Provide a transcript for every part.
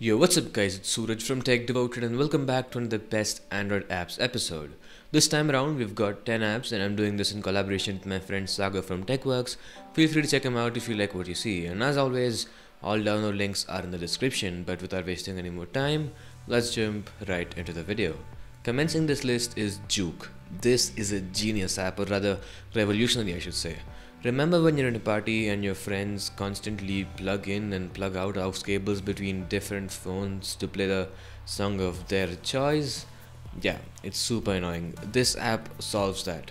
Yo, what's up guys, it's Suraj from Tech Devoted and welcome back to another best Android apps episode. This time around we've got 10 apps and I'm doing this in collaboration with my friend Sagar from Techworks. Feel free to check him out if you like what you see, and as always all download links are in the description, but without wasting any more time, let's jump right into the video. Commencing this list is Juke. This is a genius app, or rather revolutionary I should say. Remember when you're in a party and your friends constantly plug in and plug out aux cables between different phones to play the song of their choice? Yeah, it's super annoying. This app solves that.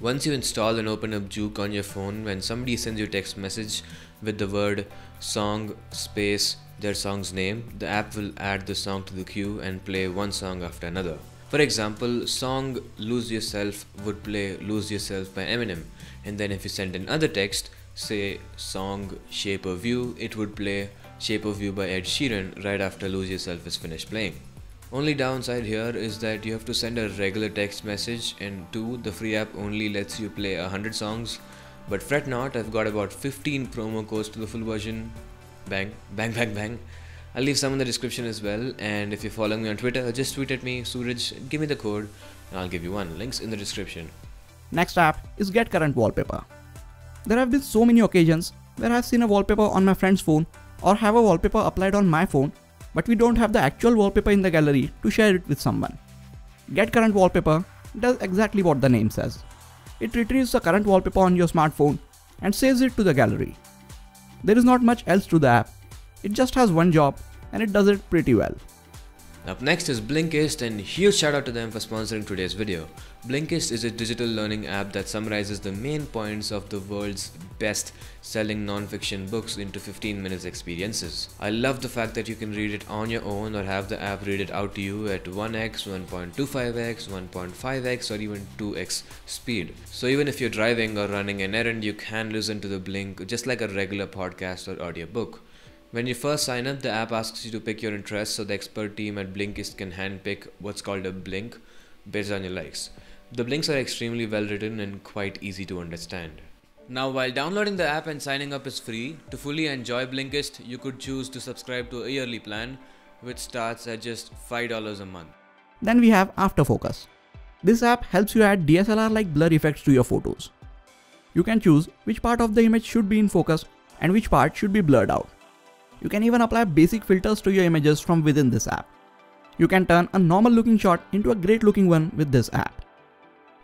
Once you install and open up Juke on your phone, when somebody sends you a text message with the word song space their song's name, the app will add the song to the queue and play one song after another. For example, song Lose Yourself would play Lose Yourself by Eminem, and then if you send another text, say song Shape of You, it would play Shape of You by Ed Sheeran right after Lose Yourself is finished playing. Only downside here is that you have to send a regular text message, and 2, the free app only lets you play 100 songs, but fret not, I've got about 15 promo codes to the full version. Bang, bang, bang, bang. I'll leave some in the description as well, and if you're following me on Twitter, just tweet at me, Suraj, give me the code and I'll give you one. Links in the description. Next app is Get Current Wallpaper. There have been so many occasions where I've seen a wallpaper on my friend's phone or have a wallpaper applied on my phone, but we don't have the actual wallpaper in the gallery to share it with someone. Get Current Wallpaper does exactly what the name says. It retrieves the current wallpaper on your smartphone and saves it to the gallery. There is not much else to the app. It just has one job and it does it pretty well. Up next is Blinkist, and huge shout out to them for sponsoring today's video. Blinkist is a digital learning app that summarizes the main points of the world's best selling non-fiction books into 15 minutes experiences. I love the fact that you can read it on your own or have the app read it out to you at 1x, 1.25x, 1.5x or even 2x speed. So even if you're driving or running an errand, you can listen to the Blink just like a regular podcast or audiobook. When you first sign up, the app asks you to pick your interests, so the expert team at Blinkist can handpick what's called a blink based on your likes. The blinks are extremely well written and quite easy to understand. Now, while downloading the app and signing up is free, to fully enjoy Blinkist, you could choose to subscribe to a yearly plan, which starts at just $5 a month. Then we have After Focus. This app helps you add DSLR-like blur effects to your photos. You can choose which part of the image should be in focus and which part should be blurred out. You can even apply basic filters to your images from within this app. You can turn a normal looking shot into a great looking one with this app.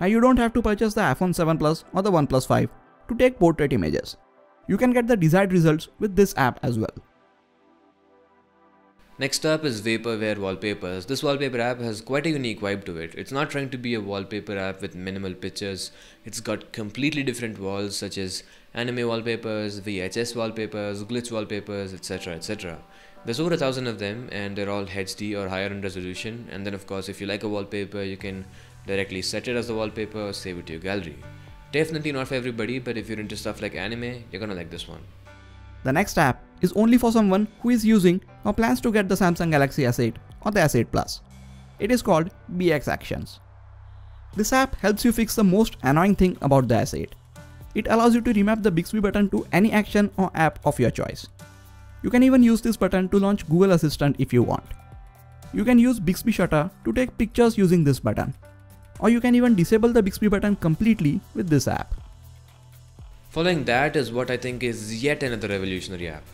Now you don't have to purchase the iPhone 7 Plus or the OnePlus 5 to take portrait images. You can get the desired results with this app as well. Next up is Vaporware Wallpapers. This wallpaper app has quite a unique vibe to it. It's not trying to be a wallpaper app with minimal pictures. It's got completely different walls such as anime wallpapers, VHS wallpapers, glitch wallpapers, etc, etc. There's over 1,000 of them and they're all HD or higher in resolution, and then of course if you like a wallpaper you can directly set it as a wallpaper or save it to your gallery. Definitely not for everybody, but if you're into stuff like anime, you're gonna like this one. The next app is only for someone who is using or plans to get the Samsung Galaxy S8 or the S8 Plus. It is called bxActions. This app helps you fix the most annoying thing about the S8. It allows you to remap the Bixby button to any action or app of your choice. You can even use this button to launch Google Assistant if you want. You can use Bixby shutter to take pictures using this button. Or you can even disable the Bixby button completely with this app. Following that is what I think is yet another revolutionary app.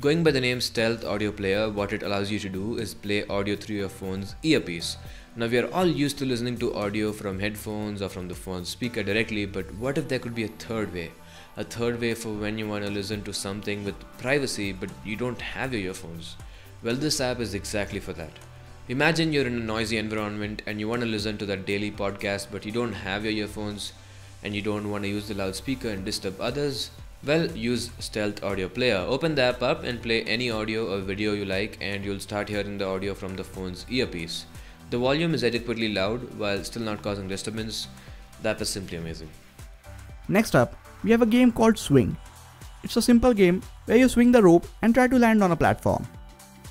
Going by the name Stealth Audio Player, what it allows you to do is play audio through your phone's earpiece. Now we are all used to listening to audio from headphones or from the phone's speaker directly, but what if there could be a third way? A third way for when you want to listen to something with privacy but you don't have your earphones. Well, this app is exactly for that. Imagine you're in a noisy environment and you want to listen to that daily podcast but you don't have your earphones, and you don't want to use the loudspeaker and disturb others. Well, use Stealth Audio Player. Open the app up and play any audio or video you like, and you'll start hearing the audio from the phone's earpiece. The volume is adequately loud while still not causing disturbance. That is simply amazing. Next up, we have a game called Swing. It's a simple game where you swing the rope and try to land on a platform.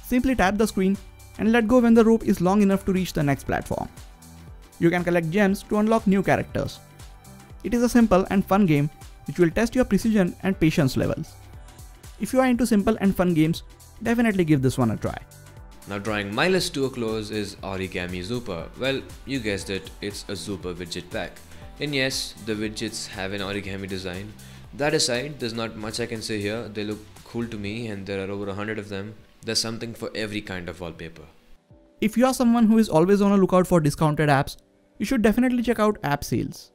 Simply tap the screen and let go when the rope is long enough to reach the next platform. You can collect gems to unlock new characters. It is a simple and fun game which will test your precision and patience levels. If you are into simple and fun games, definitely give this one a try. Now drawing my list to a close is Origami Super. Well, you guessed it, it's a Super widget pack. And yes, the widgets have an origami design. That aside, there's not much I can say here. They look cool to me and there are over 100 of them. There's something for every kind of wallpaper. If you are someone who is always on a lookout for discounted apps, you should definitely check out App Sales.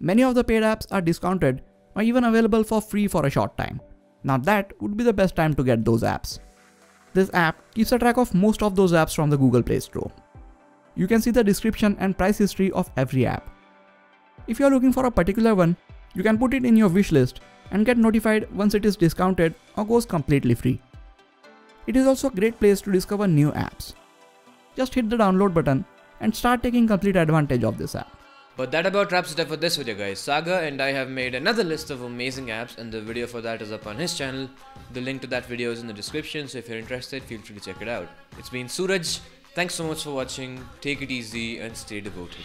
Many of the paid apps are discounted or even available for free for a short time. Now that would be the best time to get those apps. This app keeps a track of most of those apps from the Google Play Store. You can see the description and price history of every app. If you are looking for a particular one, you can put it in your wish list and get notified once it is discounted or goes completely free. It is also a great place to discover new apps. Just hit the download button and start taking complete advantage of this app. But that about wraps it up for this video guys. Sagar and I have made another list of amazing apps and the video for that is up on his channel. The link to that video is in the description, so if you're interested, feel free to check it out. It's been Suraj, thanks so much for watching, take it easy and stay devoted.